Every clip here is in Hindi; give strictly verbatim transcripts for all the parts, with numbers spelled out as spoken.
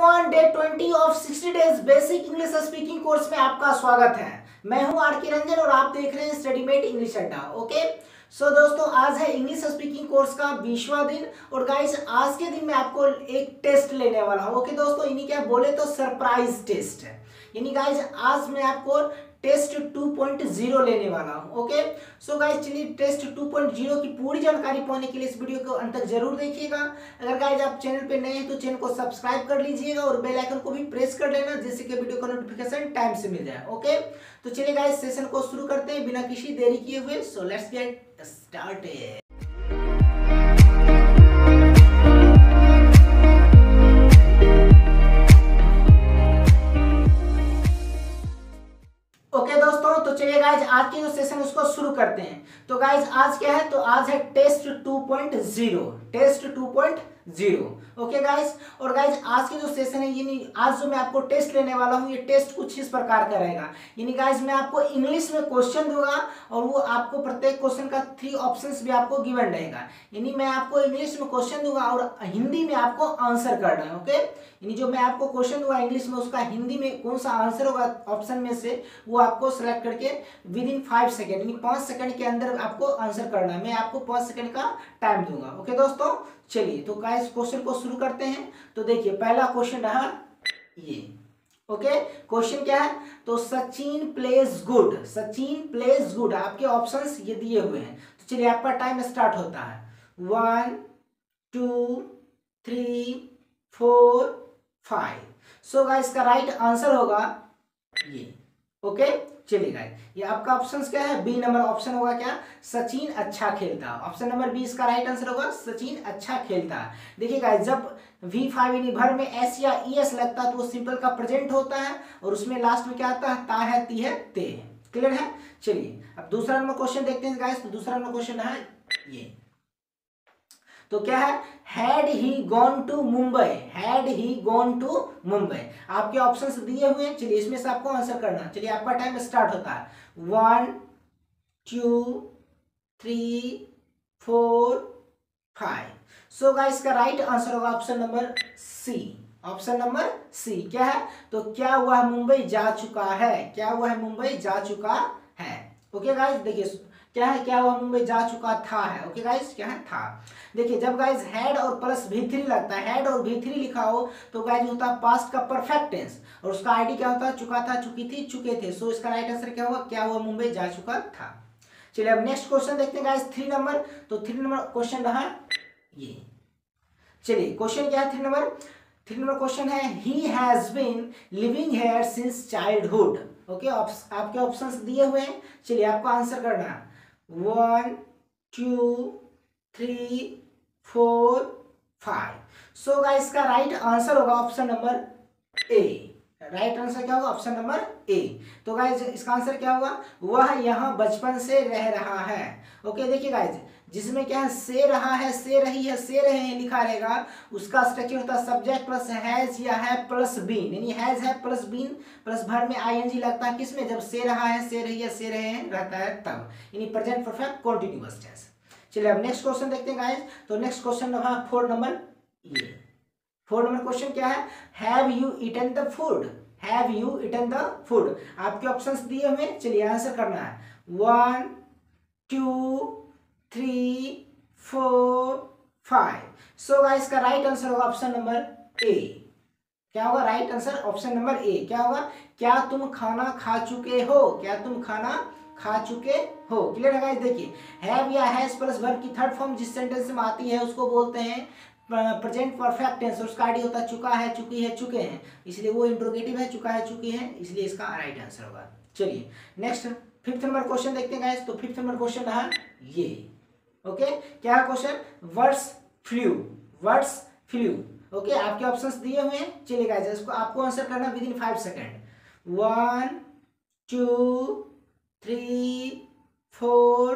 One day twenty of sixty days basic English speaking course में आपका स्वागत है। मैं हूं आरके रंजन और आप देख रहे हैं StudyMate English Adda. Okay so so, दोस्तों आज है इंग्लिश स्पीकिंग कोर्स का बीसवां दिन और गाइस आज के दिन मैं आपको एक टेस्ट लेने वाला हूँ। ओके दोस्तों, इन्हीं क्या बोले तो सरप्राइज टेस्ट है, यानी गाइस आज मैं आपको टेस्ट टू पॉइंट ज़ीरो लेने वाला हूँ। ओके सो गाइस चलिए टेस्ट टू पॉइंट ज़ीरो की पूरी जानकारी पाने के लिए इस वीडियो को अंत तक जरूर देखिएगा। अगर गाइस आप चैनल पे नए हैं तो चैनल को सब्सक्राइब कर लीजिएगा और बेल आइकन को भी प्रेस कर लेना, जिससे कि वीडियो का नोटिफिकेशन टाइम से मिल जाए। ओके तो चलिए गाइस सेशन को शुरू करते हैं बिना किसी देरी किए हुए। So let's get started. आज के जो सेशन उसको शुरू करते हैं। तो गाइज आज क्या है, तो आज है test two point zero, test two point zero. Okay guys, और गाइज आज के जो सेशन है यानी आज जो मैं आपको टेस्ट लेने वाला हूँ, ये टेस्ट कुछ इस प्रकार का रहेगा। यानी गाइज मैं आपको इंग्लिश में क्वेश्चन दूंगा और वो आपको प्रत्येक क्वेश्चन का थ्री ऑप्शंस भी आपको गिवन रहेगा। यानी मैं आपको इंग्लिश में क्वेश्चन दूंगा और हिंदी में आपको आंसर करना है। ओके यानी जो मैं आपको क्वेश्चन दूंगा इंग्लिश में, उसका हिंदी में कौन सा आंसर होगा ऑप्शन में से, वो आपको सेलेक्ट करके विद इन फाइव सेकेंड यानी पाँच सेकेंड के अंदर आपको आंसर करना है। मैं आपको पाँच सेकेंड का टाइम दूंगा। ओके दोस्तों चलिए तो गाइस क्वेश्चन को शुरू करते हैं। तो देखिए पहला क्वेश्चन रहा ये। ओके क्वेश्चन क्या है, तो Sachin plays good, Sachin plays good. आपके ऑप्शंस ये दिए हुए हैं। तो चलिए आपका टाइम स्टार्ट होता है one two three four five. So guys का राइट आंसर होगा ये। ओके चलिए गाइस ये आपका ऑप्शंस क्या है, बी नंबर ऑप्शन होगा क्या, सचिन अच्छा खेलता। ऑप्शन नंबर बी इसका राइट आंसर होगा, सचिन अच्छा खेलता। देखिए गाइस जब वी फाइव यानी भर में एस या ई एस लगता है तो वो सिंपल का प्रेजेंट होता है और उसमें लास्ट में क्या आता है, ता है ती है ते। क्लियर है। चलिए अब दूसरा नंबर क्वेश्चन देखते हैं गाइस। तो दूसरा नंबर क्वेश्चन है ये। तो क्या है, had he gone to Mumbai, had he gone to Mumbai. आपके ऑप्शंस दिए हुए हैं। चलिए इसमें से आपको आंसर करना। चलिए आपका टाइम स्टार्ट होता है one two three four five. So guys का राइट आंसर होगा option number C, option number C. क्या है, तो क्या हुआ मुंबई जा चुका है, क्या हुआ है मुंबई जा चुका है। ओके गाइस देखिए क्या है, क्या हुआ मुंबई जा चुका था है। ओके गाइज क्या है, था। देखिए जब गाइज हैड और प्लस भी थ्री लगता है, हैड और भी थ्री लिखा हो तो गाइज होता है पास्ट का परफेक्ट टेंस और उसका आईडी क्या होता है, चुका था चुकी थी चुके थे। सो इसका राइट आंसर क्या हुआ, क्या हुआ मुंबई जा चुका था। चलिए अब नेक्स्ट क्वेश्चन देखते हैं गाइज थ्री नंबर। तो थ्री नंबर क्वेश्चन रहा ये। चलिए क्वेश्चन क्या है three number, three number question है he has been living here since childhood. Okay आपके ऑप्शंस दिए हुए हैं। चलिए आपको आंसर करना है one two three four five. So guys का राइट आंसर होगा option number A. Right answer क्या होगा, ऑप्शन नंबर ए। तो गाइस इसका आंसर क्या होगा, वह यहाँ बचपन से रह रहा है। ओके देखिए गाइस जिसमें क्या है, से रहा है से रही है से रहे हैं लिखा रहेगा, उसका स्ट्रक्चर होता है सब्जेक्ट प्लस हैज या है प्लस बीन, यानी हैज है प्लस बीन प्लस भर में आई एन जी लगता है किसमें, जब से रहा है से रही है से रहे हैं रहता है तब, यानी प्रेजेंट परफेक्ट कॉन्टिन्यूअस टेंस। चलिए अब नेक्स्ट क्वेश्चन देखते हैं गाइस। तो नेक्स्ट क्वेश्चन रहा फोर नंबर ये। फोर नंबर क्वेश्चन क्या है, have you eaten the food, have you eaten the food. आपके ऑप्शंस दिए हुए। चलिए आंसर करना है one two three four five. So guys का राइट आंसर होगा ऑप्शन नंबर ए। क्या होगा right answer, option number A. क्या होगा, क्या तुम खाना खा चुके हो, क्या तुम खाना खा चुके हो। क्लियर है गाइस। देखिए हैव या हैज प्लस वर्ब की थर्ड फॉर्म जिस सेंटेंस में आती है उसको बोलते हैं प्रेजेंट परफेक्ट टेंस, उसका आईडी होता है चुका है चुकी है चुके हैं, इसलिए वो इंट्रोगेटिव है, चुका है चुकी है, इसलिए इसका राइट आंसर होगा। चलिए नेक्स्ट फिफ्थ नंबर क्वेश्चन देखते हैं गाइस। तो फिफ्थ नंबर क्वेश्चन रहा ये। ओके okay, क्या है question, birds flew, birds flew. Okay आपके ऑप्शंस दिए हुए हैं। चलिए गाइस इसको आपको आंसर करना with in five second one two three four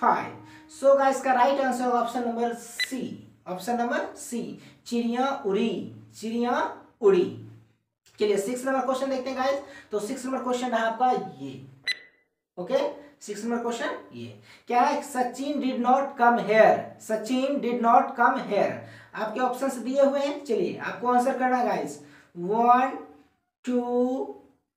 five. So guys का राइट आंसर होगा option number C, option number C. चिड़िया उड़ी, चिड़िया उड़ी। चलिए सिक्स नंबर क्वेश्चन देखते हैं गाइस। तो सिक्स नंबर क्वेश्चन है आपका ये। ओके सिक्स नंबर क्वेश्चन ये क्या है, Sachin did not come here, Sachin did not come here. आपके ऑप्शंस दिए हुए हैं। चलिए आपको आंसर करना guys one, two,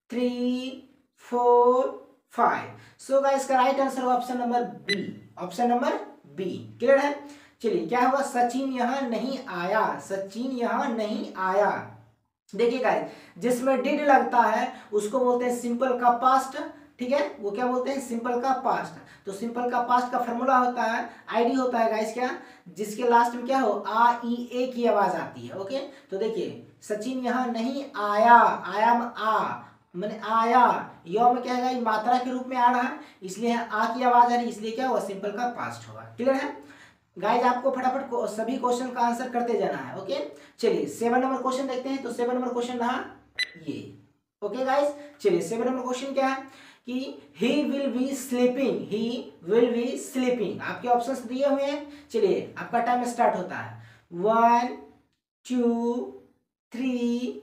three, four, five. So guys इसका राइट आंसर होगा option number B, option number B. Clear है। चलिए क्या हुआ, सचिन यहाँ नहीं आया, सचिन यहाँ नहीं आया। देखिए गाइस जिसमें डिड लगता है उसको बोलते हैं सिंपल का पास्ट, ठीक है, वो क्या बोलते हैं सिंपल का पास्ट। तो सिंपल का पास्ट का फॉर्मूला होता है आईडी होता है गाइस क्या, जिसके लास्ट में क्या हो आ ई ए की आवाज आती है। ओके तो देखिए सचिन यहाँ नहीं आया, आया में आ मैंने आया, यो में क्या है गाइस मात्रा के रूप में आ रहा है इसलिए आ की आवाज आ रही, इसलिए क्या हुआ सिंपल का पास्ट होगा। क्लियर है गाइज। आपको फटाफट को, सभी क्वेश्चन का आंसर करते जाना है। ओके चलिए सेवन नंबर क्वेश्चन देखते हैं। तो सेवन नंबर क्वेश्चन रहा ये। ओके गाइज चलिए सेवन नंबर क्वेश्चन क्या है कि he will be sleeping, he will be sleeping। आपके ऑप्शंस दिए हुए हैं। चलिए आपका टाइम स्टार्ट होता है one two three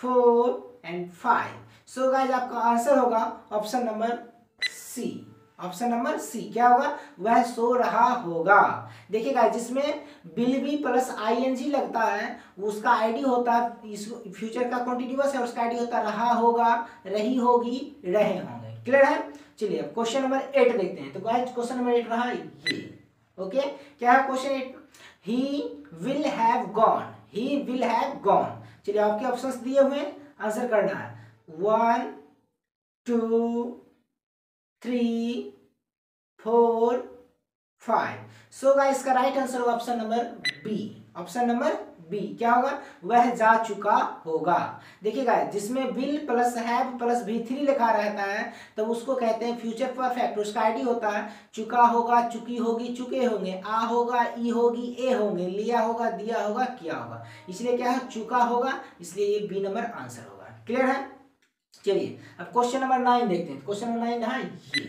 four and five. So guys आपका आंसर होगा option number C, option number C. क्या होगा, वह सो रहा होगा। देखिए गाइस जिसमें will be plus I N G लगता है उसका आईडी होता है इस फ्यूचर का कॉन्टिन्यूअस है, उसका आईडी होता रहा होगा, रही होगी, रहे होंगे। क्लियर है। चलिए अब क्वेश्चन नंबर एट देखते हैं। तो गाइस क्वेश्चन नंबर एट रहा ये। ओके क्या है question eight, he will have gone, he will have gone. चलिए आपके ऑप्शंस दिए हुए आंसर करना है one two three four five. So guys इसका राइट आंसर होगा option number B, option number B. क्या होगा, वह जा चुका होगा। देखिए गाइस जिसमें will plus have plus V three लिखा रहता है तो उसको कहते हैं फ्यूचर परफेक्ट, उसका आईडी होता है चुका होगा, चुकी होगी, चुके होंगे, आ होगा, ई होगी, ए होंगे, लिया होगा, दिया होगा, किया होगा, इसलिए क्या है चुका होगा, इसलिए ये बी नंबर आंसर होगा। क्लियर है। चलिए अब क्वेश्चन नंबर नाइन देखते हैं। क्वेश्चन नंबर नाइन है ये।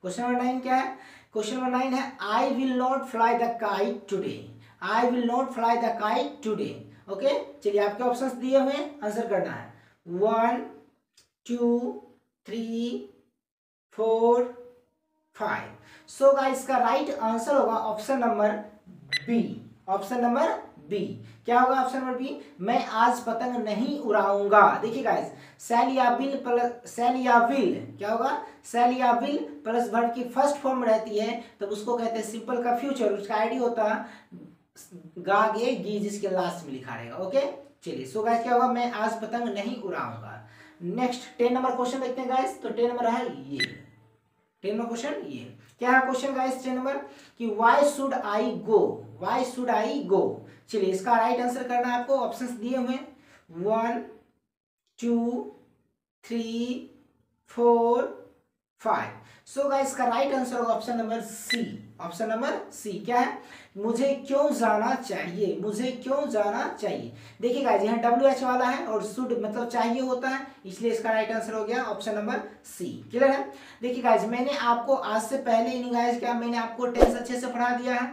क्वेश्चन नंबर नाइन क्या है, क्वेश्चन नंबर नाइन है I will not fly the kite today, I will not fly the kite today. Okay चलिए आपके ऑप्शंस दिए हुए आंसर करना है one two three four five. So guys इसका राइट आंसर होगा option number B, option number B. क्या होगा ऑप्शन नंबर बी, मैं आज पतंग नहीं उड़ाऊंगा। देखिए गाइस शैल या विल प्लस शैल या विल, क्या होगा शैल या विल प्लस वर्ड की फर्स्ट फॉर्म रहती है तब तो उसको कहते हैं सिंपल का फ्यूचर, उसका आईडी होता है गा गे गी, जिसके लास्ट में लिखा रहेगा। ओके चलिए सो गाइस क्या होगा, मैं आज पतंग नहीं उड़ाऊंगा। नेक्स्ट टेन नंबर क्वेश्चन देखते हैं गाइस। तो टेन नंबर है ये, टेन नंबर क्वेश्चन ये। क्या है क्वेश्चन गाइस टेन नंबर कि why should I go, why should I go. चलिए इसका राइट आंसर करना है, आपको ऑप्शंस दिए हुए one two three four five. So guys इसका राइट आंसर होगा option number C, option number C. क्या है, मुझे क्यों जाना चाहिए, मुझे क्यों जाना चाहिए। देखिए गाइस यहाँ डब्ल्यू एच वाला है और शुड मतलब चाहिए होता है, इसलिए इसका राइट आंसर हो गया ऑप्शन नंबर सी। क्लियर है। देखिए गाइस मैंने आपको आज से पहले ही गाइस क्या मैंने आपको टेंस अच्छे से पढ़ा दिया है,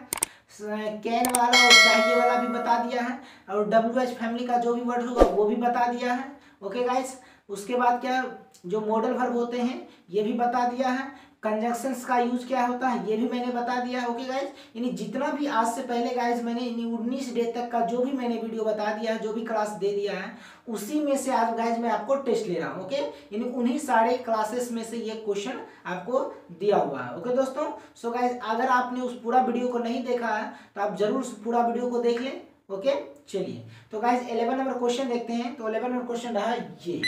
कैन वाला और चाहिए वाला भी बता दिया है और डब्ल्यू एच फैमिली का जो भी वर्ड होगा वो भी बता दिया है। ओके गाइस उसके बाद क्या जो मॉडल वर्ब होते हैं ये भी बता दिया है, कंजंक्शंस का यूज क्या होता है ये भी मैंने बता दिया है। ओके गाइस यानी जितना भी आज से पहले गाइस मैंने यानी उन्नीस डे तक का जो भी मैंने वीडियो बता दिया है, जो भी क्लास दे दिया है उसी में से आज गाइस मैं आपको टेस्ट ले रहा हूँ। ओके यानी उन्हीं सारे क्लासेस में से ये क्वेश्चन आपको दिया हुआ है। ओके दोस्तों सो गाइस अगर आपने उस पूरा वीडियो को नहीं देखा है तो आप जरूर उस पूरा वीडियो को देख लें। ओके चलिए तो गाइस इलेवन नंबर क्वेश्चन देखते हैं। तो इलेवन नंबर क्वेश्चन रहा ये।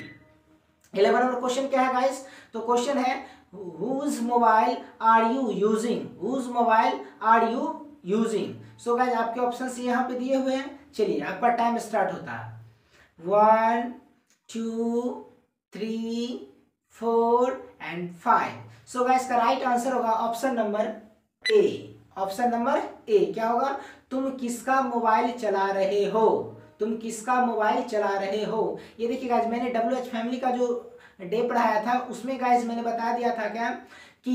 इलेवन नंबर क्वेश्चन क्या है गाइस, तो क्वेश्चन है Whose mobile are you using? Whose mobile are you using? So guys आपके ऑप्शन यहाँ पे दिए हुए हैं। चलिए आपका टाइम स्टार्ट होता है one two three four and five. So guys का राइट आंसर होगा option number A, option number A. क्या होगा, तुम किसका मोबाइल चला रहे हो, तुम किसका मोबाइल चला रहे हो। ये देखिए गाइस मैंने डब्ल्यू एच फैमिली का जो डे पढ़ाया था उसमें गाइस मैंने बता दिया था क्या कि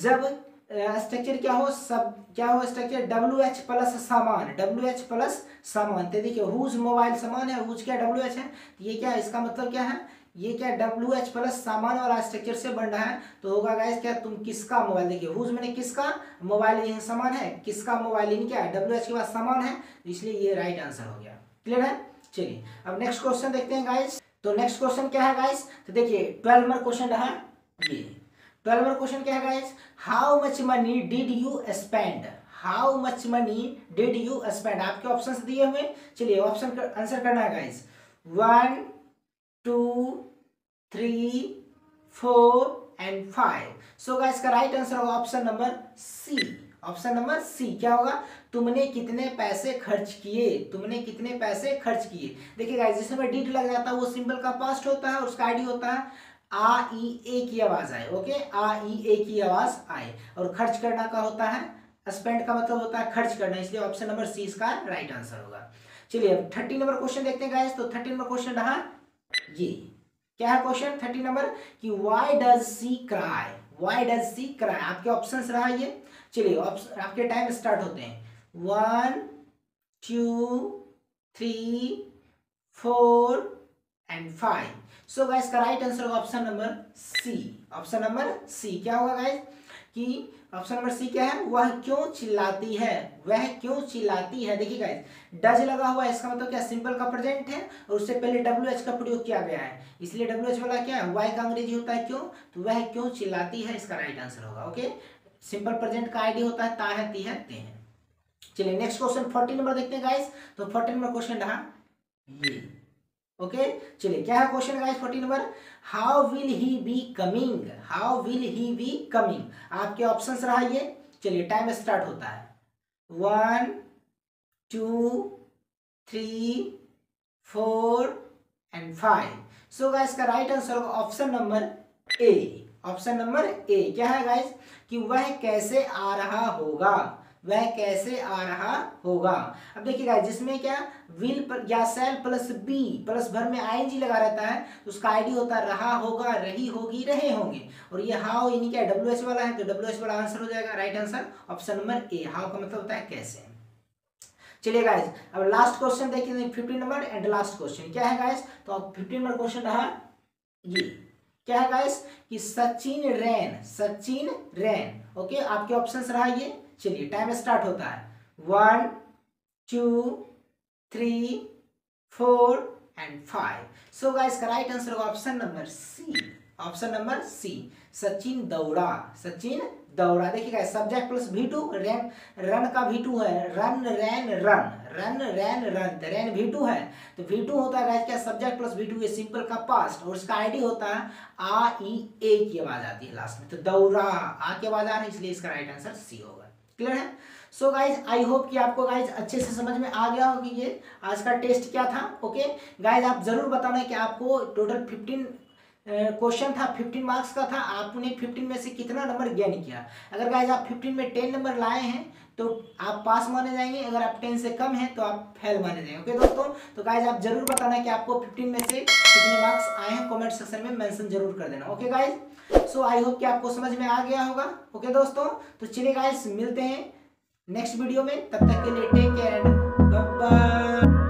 जब स्ट्रक्चर क्या हो सब क्या हो स्ट्रक्चर डब्ल्यू एच प्लस सामान, डब्ल्यू एच प्लस सामान। तो देखिए हुज मोबाइल सामान है, हुज क्या डब्ल्यू एच है, ये क्या इसका मतलब क्या है, ये क्या डब्ल्यू एच प्लस सामान वाला स्ट्रक्चर से बन रहा है तो होगा गाइस क्या तुम किसका मोबाइल। देखिए हुज मैंने किसका मोबाइल ये सामान है, किसका मोबाइल इन क्या है डब्ल्यू एच के बाद सामान है, इसलिए ये राइट आंसर हो गया। क्लियर है। चलिए अब नेक्स्ट क्वेश्चन देखते हैं गाइस। तो नेक्स्ट क्वेश्चन क्या है गाइस, तो देखिए ट्वेल्व नंबर क्वेश्चन रहा ये। ट्वेल्व नंबर क्वेश्चन क्या है guys, how much money did you spend, how much money did you spend. आपके ऑप्शन दिए हुए, चलिए ऑप्शन कर, आंसर करना है guys. One two three four and five. So guys का राइट आंसर होगा option number C. Option number C क्या होगा, तुमने कितने पैसे खर्च किए, तुमने कितने पैसे खर्च किए। देखिए गाइस जिसमें डिड लग जाता है वो सिंपल का पास्ट होता है और उसका आईडी होता है आ ई ए की आवाज आए। ओके, आ ई ए की आवाज आए। और खर्च करना का होता है, स्पेंड का मतलब होता है खर्च करना, इसलिए ऑप्शन नंबर सी इसका राइट आंसर होगा। चलिए अब थर्टी नंबर क्वेश्चन देखते हैं गाइस। तो थर्टी नंबर क्वेश्चन रहा ये, क्या है क्वेश्चन थर्टी नंबर कि why does she cry, why does she cry. आपके ऑप्शंस रहा ये, चलिए आपके टाइम स्टार्ट होते हैं। One two three four and five. So guys का राइट आंसर होगा option number C. Option number C क्या होगा गाइस कि ऑप्शन नंबर सी क्या है, वह क्यों चिल्लाती है, वह क्यों चिल्लाती है। देखिए गाइस डज लगा हुआ है, इसका मतलब क्या सिंपल का प्रेजेंट है और उससे पहले डब्ल्यू एच का प्रयोग किया गया है, इसलिए डब्ल्यू एच वाला क्या है वाई का अंग्रेजी होता है क्यों, तो वह क्यों चिल्लाती है इसका राइट आंसर होगा। ओके, सिंपल प्रेजेंट का आईडी होता है ता है ती है ते है। चलिए नेक्स्ट क्वेश्चन फोर्टीन नंबर देखते हैं गाइस। तो फोर्टीन नंबर क्वेश्चन रहा ये। ओके चलिए क्या है question guys fourteen number, how will he be coming, how will he be coming. आपके ऑप्शंस रहा ये, चलिए टाइम स्टार्ट होता है। One two three four and five. So guys का राइट आंसर होगा option number A. Option number A क्या है गाइस कि वह कैसे आ रहा होगा, वह कैसे आ रहा होगा। अब देखिए गाइस जिसमें क्या विल पर या सेल प्लस बी प्लस भर में आई एन जी लगा रहता है तो उसका आईडी होता है रहा होगा रही होगी रहे होंगे। और ये हाउ यानी क्या डब्ल्यू एच वाला है, तो डब्ल्यू एच वाला आंसर हो जाएगा right answer option number A. How का मतलब होता है कैसे। चलिए गाइस अब लास्ट क्वेश्चन देखिए fifteen number and last question क्या है गाइस। तो अब फिफ्टीन नंबर क्वेश्चन रहा ये, क्या है गाइस कि Sachin ran, Sachin ran. Okay आपके ऑप्शंस रहा ये, चलिए टाइम स्टार्ट होता है। One two three four and five. So guys का राइट आंसर होगा option number C. Option number C Sachin दौड़ा, सचिन दौड़ा। देखिए guys subject plus V two, run run का भी टू है, run ran run, run ran run, ran V two है तो भी टू होता है गाइस क्या सब्जेक्ट प्लस भी टू, ये सिंपल का पास्ट और इसका आईडी होता है आ ई ए की आवाज आती है लास्ट में, तो दौड़ा आ की आवाज आ रही है, इसलिए इसका राइट आंसर सी होगा। क्लियर है। सो गाइज आई होप कि आपको गाइज अच्छे से समझ में आ गया हो कि ये आज का टेस्ट क्या था। ओके गाइज आप ज़रूर बताना कि आपको टोटल फिफ्टीन क्वेश्चन था, फिफ्टीन मार्क्स का था, आपने फिफ्टीन में से कितना नंबर गेन किया। अगर गाइज आप फिफ्टीन में टेन नंबर लाए हैं तो आप पास माने जाएंगे, अगर आप टेन से कम हैं तो आप फेल माने जाएंगे। ओके दोस्तों, तो गाइज आप जरूर बताना कि आपको फिफ्टीन में से कितने मार्क्स आए हैं, कमेंट सेक्शन में मेंशन जरूर कर देना। Okay guys so I hope कि आपको समझ में आ गया होगा। ओके दोस्तों, तो चलिए गाइज मिलते हैं नेक्स्ट वीडियो में, तब तक के लिए take care and bye bye.